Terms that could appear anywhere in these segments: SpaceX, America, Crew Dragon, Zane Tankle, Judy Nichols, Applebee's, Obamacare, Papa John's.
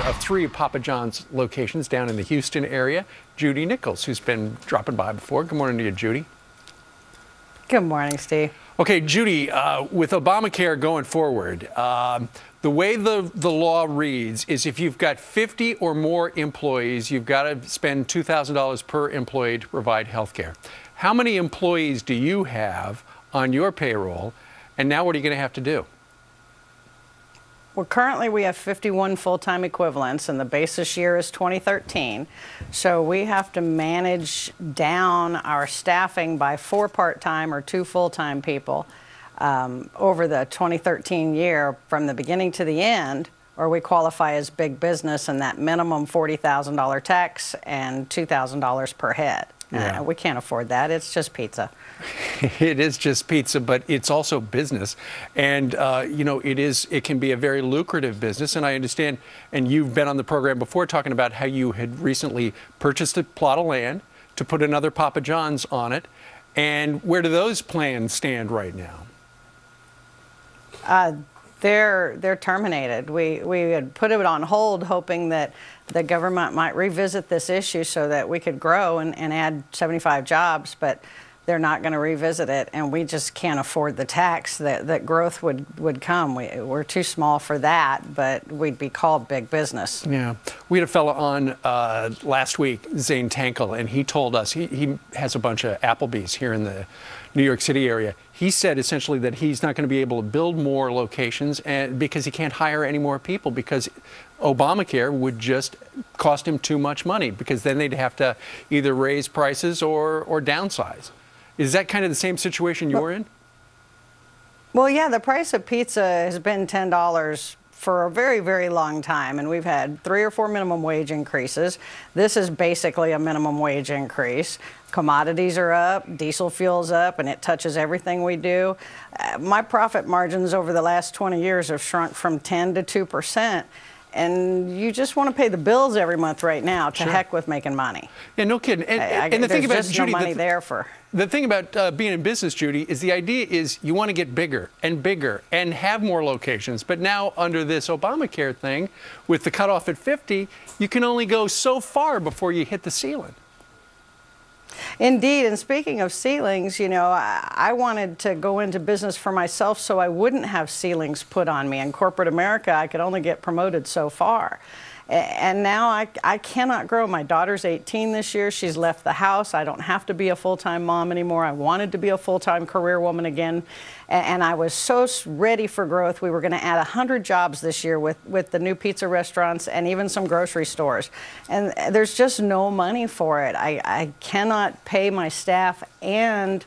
of three Papa John's locations down in the Houston area, Judy Nichols, who's been dropping by before. Good morning to you, Judy. Good morning, Steve. Okay, Judy, with Obamacare going forward, the way the law reads is if you've got 50 or more employees, you've got to spend $2,000 per employee to provide health care. How many employees do you have on your payroll, and now what are you going to have to do? Well, currently we have 51 full-time equivalents, and the basis year is 2013. So we have to manage down our staffing by 4 part-time or 2 full-time people over the 2013 year from the beginning to the end, or we qualify as big business and that minimum $40,000 tax and $2,000 per head. Yeah. We can't afford that. It's just pizza. It is just pizza, but it's also business, and you know, it can be a very lucrative business. And I understand, and you've been on the program before talking about how you had recently purchased a plot of land to put another Papa John's on it. And where do those plans stand right now? They're terminated. We had put it on hold, hoping that the government might revisit this issue so that we could grow and add 75 jobs, but they're not going to revisit it, and we just can't afford the tax that growth would come. We're too small for that, but we'd be called big business. Yeah. We had a fellow on last week, Zane Tankle, and he told us, he has a bunch of Applebee's here in the New York City area. He said essentially that he's not going to be able to build more locations because he can't hire any more people, because Obamacare would just cost him too much money, because then they'd have to either raise prices or downsize. Is that kind of the same situation you're in? Well, yeah, the price of pizza has been $10 for a very, very long time, and we've had 3 or 4 minimum wage increases. This is basically a minimum wage increase. Commodities are up, diesel fuel's up, and it touches everything we do. My profit margins over the last 20 years have shrunk from 10 to 2%. And you just want to pay the bills every month right now. To heck with making money. Yeah, no kidding. And the thing about Judy, the thing about being in business, Judy, is the idea is you want to get bigger and bigger and have more locations. But now under this Obamacare thing, with the cutoff at 50, you can only go so far before you hit the ceiling. Indeed, and speaking of ceilings, you know, I wanted to go into business for myself so I wouldn't have ceilings put on me. In corporate America, I could only get promoted so far. And now I cannot grow. My daughter's 18 this year. She's left the house. I don't have to be a full-time mom anymore. I wanted to be a full-time career woman again. And I was so ready for growth. We were going to add 100 jobs this year with the new pizza restaurants and even some grocery stores. And there's just no money for it. I cannot pay my staff and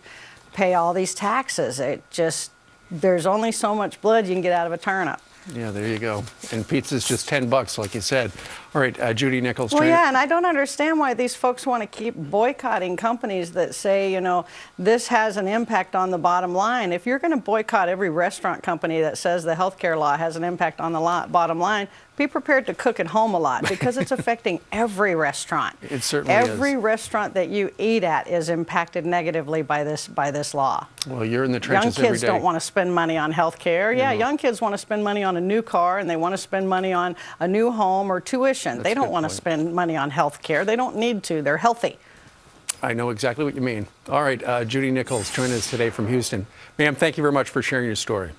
pay all these taxes. It just, there's only so much blood you can get out of a turnip. Yeah, there you go. And pizza's just $10, like you said. All right, Judy Nichols. Well, yeah, and I don't understand why these folks want to keep boycotting companies that say, you know, this has an impact on the bottom line. If you're going to boycott every restaurant company that says the health care law has an impact on the bottom line, be prepared to cook at home a lot, because it's affecting every restaurant. It certainly is. Every restaurant that you eat at is impacted negatively by this law. Well, you're in the trenches every day. Young kids don't want to spend money on health care. Yeah, young kids want to spend money on a new car, and they want to spend money on a new home or tuition. They don't want to spend money on health care. They don't need to. They're healthy. I know exactly what you mean. All right, Judy Nichols joining us today from Houston. Ma'am, thank you very much for sharing your story.